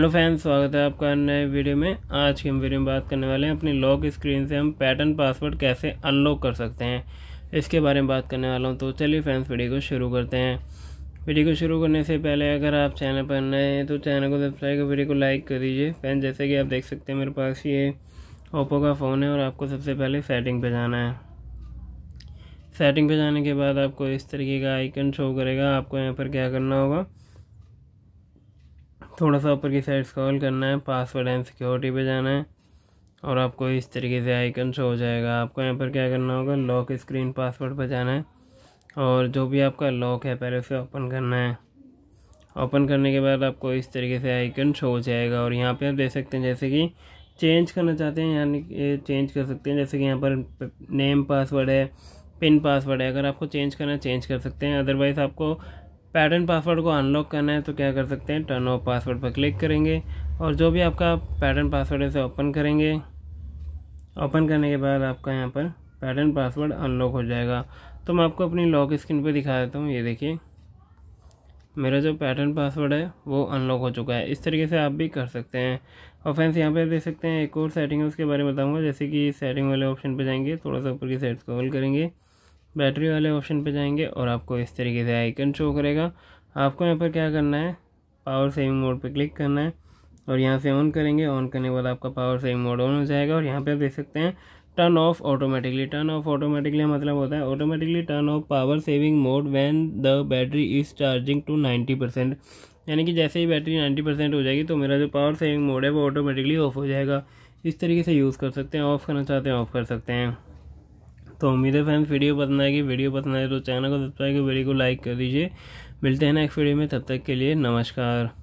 Hello friends, स्वागत है आपका नए वीडियो में। आज की हम वीडियो में बात करने वाले हैं अपनी लॉक स्क्रीन से हम पैटर्न पासवर्ड कैसे अनलॉक कर सकते हैं, इसके बारे में बात करने वाला हूं। तो चलिए फ्रेंड्स, वीडियो को शुरू करते हैं। वीडियो को शुरू करने से पहले अगर आप चैनल पर नए हैं तो चैनल को सब्सक्राइब कर वीडियो को लाइक कर दीजिए। फ्रेंड्स, जैसे कि आप देख सकते हैं मेरे पास ये ओप्पो का फ़ोन है और आपको सबसे पहले सेटिंग पर जाना है। सेटिंग पर जाने के बाद आपको इस तरीके का आइकन शो करेगा। आपको यहाँ पर क्या करना होगा, थोड़ा सा ऊपर की साइड स्क्रॉल करना है, पासवर्ड एंड सिक्योरिटी पे जाना है और आपको इस तरीके से आइकन शो हो जाएगा। आपको यहाँ पर क्या करना होगा, लॉक स्क्रीन पासवर्ड पे जाना है और जो भी आपका लॉक है पहले उसे ओपन करना है। ओपन करने के बाद आपको इस तरीके से आइकन शो हो जाएगा और यहाँ पे आप देख सकते हैं, जैसे कि चेंज करना चाहते हैं यानी कि चेंज कर सकते हैं। जैसे कि यहाँ पर नेम पासवर्ड है, पिन पासवर्ड है, अगर आपको चेंज करना है चेंज कर सकते हैं। अदरवाइज़ आपको पैटर्न पासवर्ड को अनलॉक करना है तो क्या कर सकते हैं, टर्न ऑफ पासवर्ड पर क्लिक करेंगे और जो भी आपका पैटर्न पासवर्ड है उसे ओपन करेंगे। ओपन करने के बाद आपका यहाँ पर पैटर्न पासवर्ड अनलॉक हो जाएगा। तो मैं आपको अपनी लॉक स्क्रीन पर दिखा देता हूँ। ये देखिए, मेरा जो पैटर्न पासवर्ड है वो अनलॉक हो चुका है। इस तरीके से आप भी कर सकते हैं। और फ्रेंड्स, यहाँ पर देख सकते हैं एक और सेटिंग है, उसके बारे में बताऊँगा। जैसे कि सेटिंग वाले ऑप्शन पर जाएंगे, थोड़ा सा ऊपर की साइड स्क्रॉल करेंगे, बैटरी वाले ऑप्शन पे जाएंगे और आपको इस तरीके से आइकन शो करेगा। आपको यहाँ पर क्या करना है, पावर सेविंग मोड पे क्लिक करना है और यहाँ से ऑन करेंगे। ऑन करने के बाद आपका पावर सेविंग मोड ऑन हो जाएगा और यहाँ पे आप देख सकते हैं turn off automatically. Turn off automatically मतलब होता है automatically turn off power saving mode when the battery is charging to 90%, यानी कि जैसे ही बैटरी 90% हो जाएगी तो मेरा जो पावर सेविंग मोड है वो ऑटोमेटिकली ऑफ हो जाएगा। इस तरीके से यूज़ कर सकते हैं, ऑफ़ करना चाहते हैं ऑफ़ कर सकते हैं। तो उम्मीद है फ्रेंड्स वीडियो पसंद आएगी। वीडियो पसंद आए तो चैनल को सब्सक्राइब कर वीडियो को लाइक कर दीजिए। मिलते हैं नेक्स्ट वीडियो में, तब तक के लिए नमस्कार।